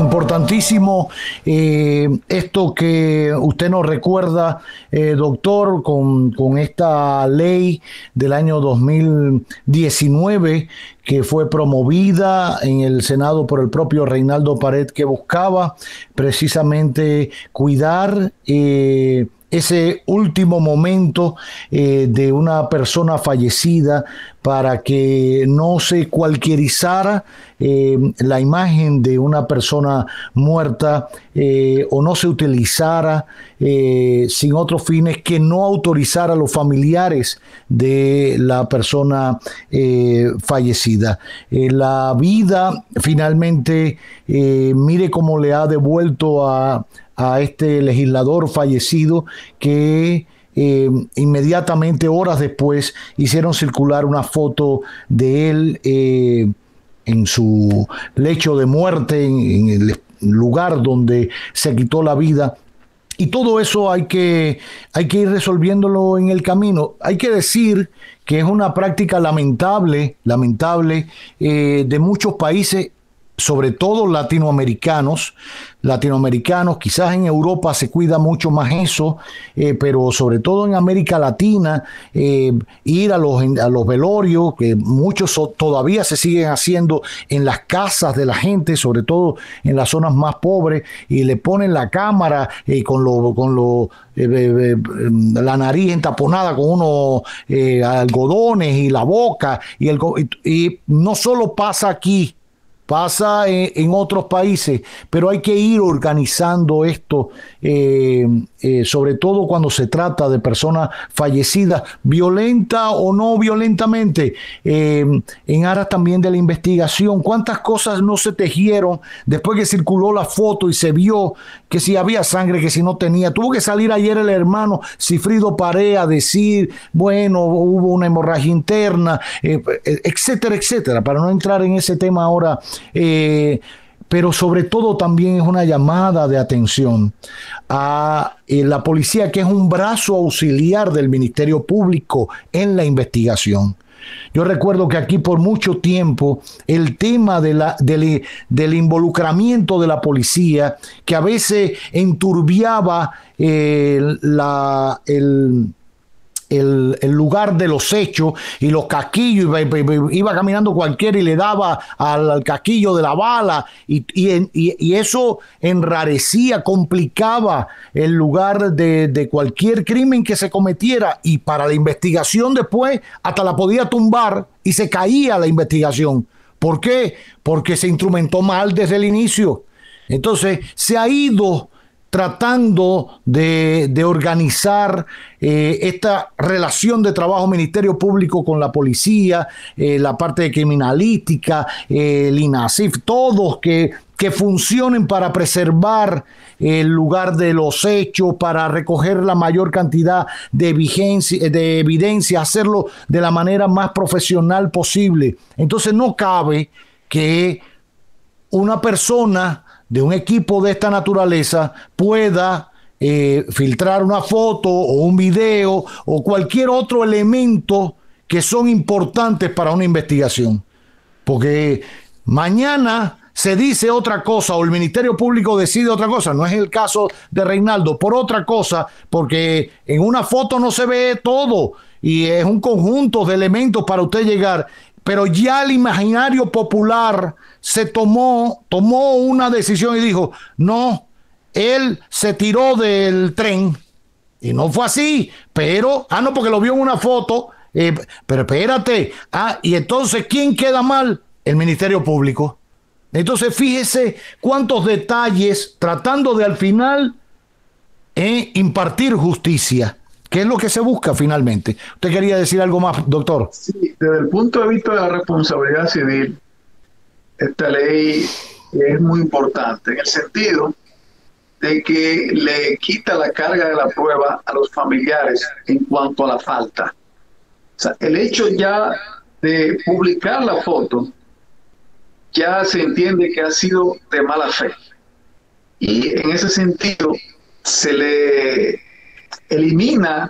importantísimo esto que usted nos recuerda, doctor, con esta ley del año 2019 que fue promovida en el Senado por el propio Reinaldo Pared, que buscaba precisamente cuidar ese último momento de una persona fallecida para que no se cualquierizara la imagen de una persona muerta o no se utilizara sin otros fines que no autorizara a los familiares de la persona fallecida. La vida finalmente, mire cómo le ha devuelto a este legislador fallecido que inmediatamente, horas después, hicieron circular una foto de él en su lecho de muerte, en el lugar donde se quitó la vida. Y todo eso hay que ir resolviéndolo en el camino. Hay que decir que es una práctica lamentable, lamentable de muchos países, sobre todo latinoamericanos, quizás en Europa se cuida mucho más eso, pero sobre todo en América Latina, ir a los velorios, que muchos todavía se siguen haciendo en las casas de la gente, sobre todo en las zonas más pobres, y le ponen la cámara con la nariz entaponada con unos algodones y la boca, y no solo pasa aquí, pasa en otros países, pero hay que ir organizando esto, sobre todo cuando se trata de personas fallecidas, violenta o no violentamente, en aras también de la investigación. ¿Cuántas cosas no se tejieron después que circuló la foto y se vio que si había sangre, que si no tenía? Tuvo que salir ayer el hermano Cifrido Pare a decir, bueno, hubo una hemorragia interna, etcétera, etcétera, para no entrar en ese tema ahora. Pero sobre todo también es una llamada de atención a la policía, que es un brazo auxiliar del Ministerio Público en la investigación. Yo recuerdo que aquí por mucho tiempo el tema del involucramiento de la policía, que a veces enturbiaba el lugar de los hechos y los casquillos, iba caminando cualquiera y le daba al casquillo de la bala, y eso enrarecía, complicaba el lugar de cualquier crimen que se cometiera, y para la investigación después hasta la podía tumbar y se caía la investigación. ¿Por qué? Porque se instrumentó mal desde el inicio. Entonces se ha ido tratando de organizar esta relación de trabajo Ministerio Público con la policía, la parte de criminalística, el INACIF, todos que funcionen para preservar el lugar de los hechos, para recoger la mayor cantidad de evidencia, hacerlo de la manera más profesional posible. Entonces no cabe que una persona de un equipo de esta naturaleza pueda filtrar una foto o un video o cualquier otro elemento que son importantes para una investigación. Porque mañana se dice otra cosa o el Ministerio Público decide otra cosa. No es el caso de Reinaldo, por otra cosa, porque en una foto no se ve todo y es un conjunto de elementos para usted llegar. Pero ya el imaginario popular se tomó una decisión y dijo, no, él se tiró del tren. Y no fue así, pero, no, porque lo vio en una foto, pero espérate, y entonces, ¿quién queda mal? El Ministerio Público. Entonces, fíjese cuántos detalles, tratando de al final impartir justicia. ¿Qué es lo que se busca finalmente? ¿Usted quería decir algo más, doctor? Sí, desde el punto de vista de la responsabilidad civil, esta ley es muy importante en el sentido de que le quita la carga de la prueba a los familiares en cuanto a la falta. O sea, el hecho ya de publicar la foto ya se entiende que ha sido de mala fe. Y en ese sentido se le elimina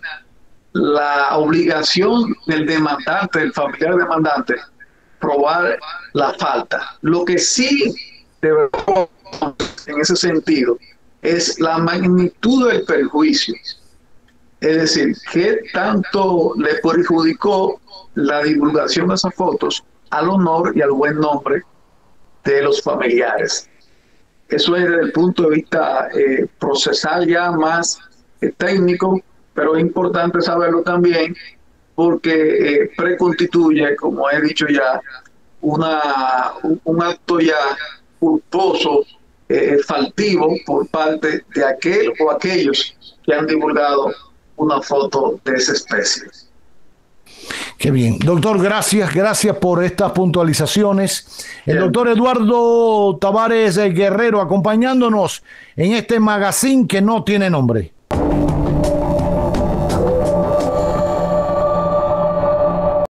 la obligación del demandante, del familiar demandante, probar la falta. Lo que sí debe en ese sentido es la magnitud del perjuicio. Es decir, qué tanto le perjudicó la divulgación de esas fotos al honor y al buen nombre de los familiares. Eso es desde el punto de vista procesal, ya más técnico, pero es importante saberlo también porque preconstituye, como he dicho ya, un acto ya culposo, faltivo por parte de aquel o aquellos que han divulgado una foto de esa especie. Qué bien. Doctor, gracias por estas puntualizaciones. El doctor Eduardo Tavares Guerrero acompañándonos en este magazine que no tiene nombre.